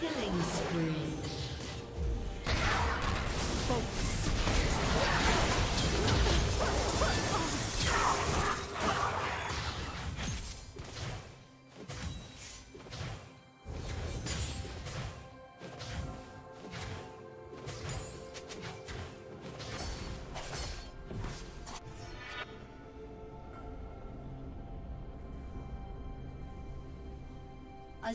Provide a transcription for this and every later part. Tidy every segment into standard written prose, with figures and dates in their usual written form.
Killing spree. A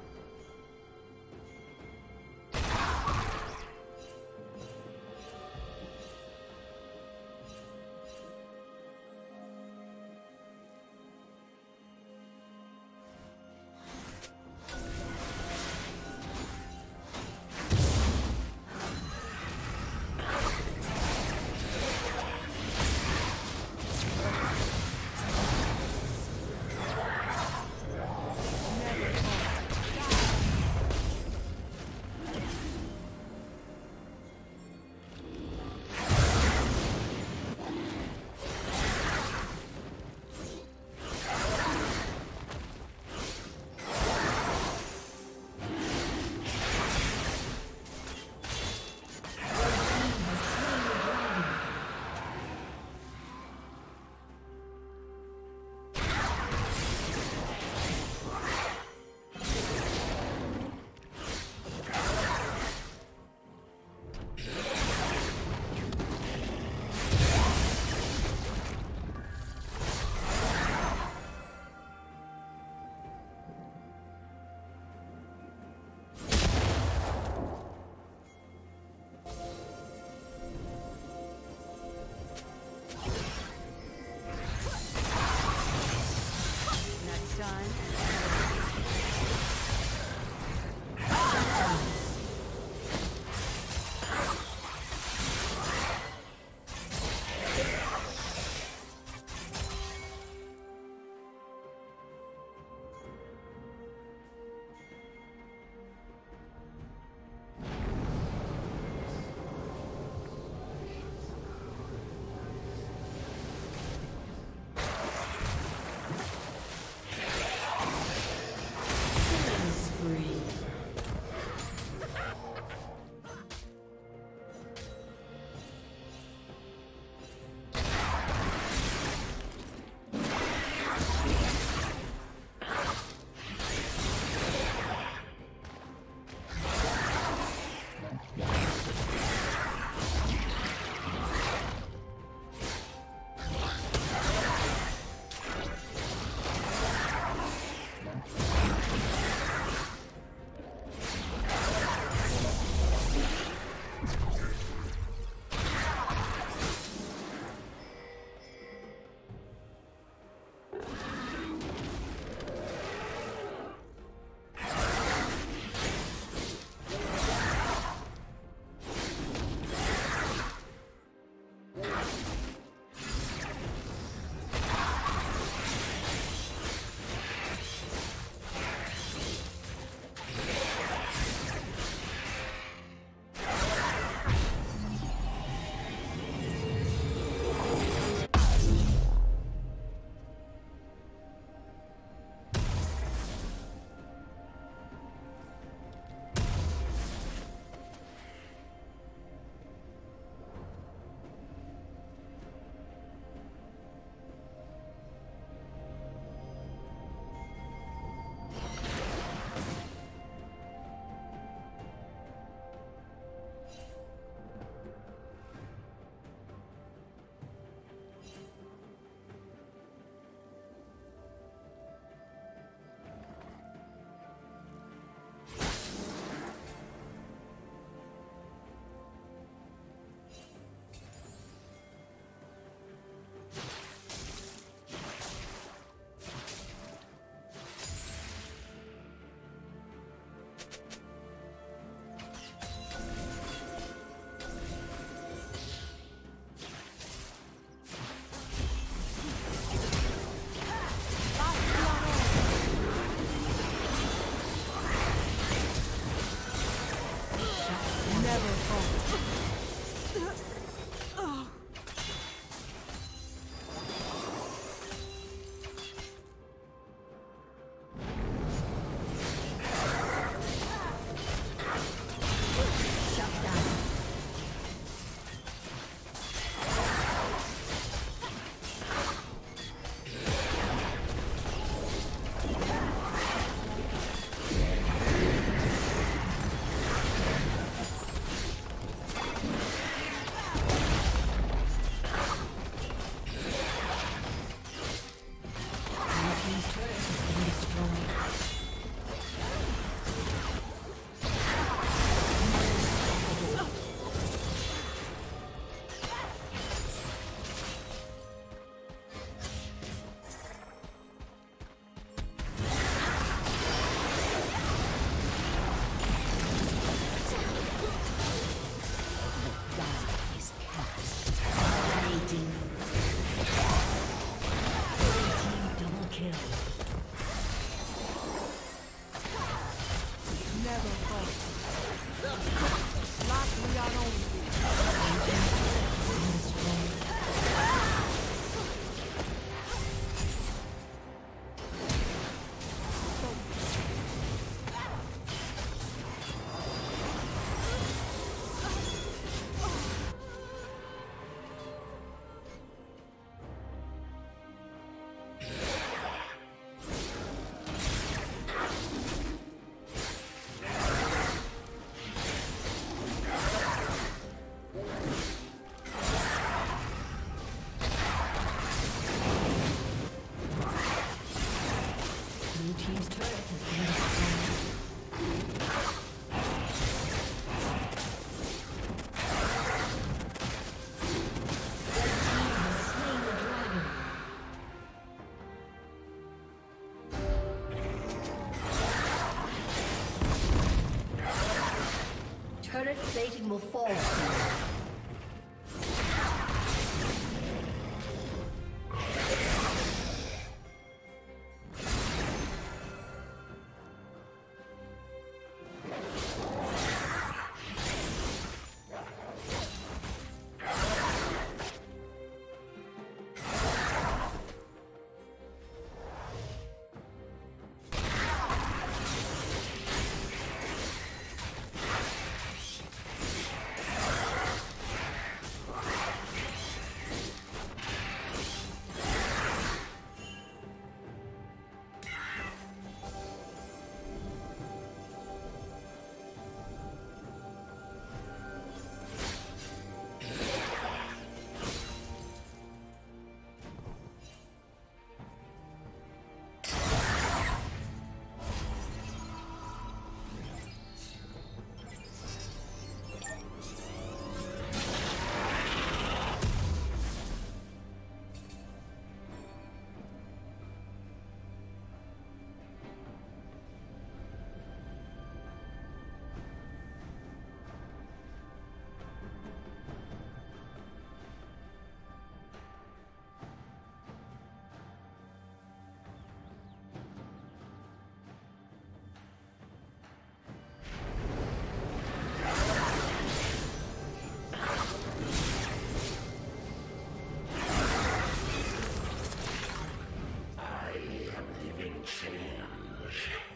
Current plating will fall soon.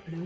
Blue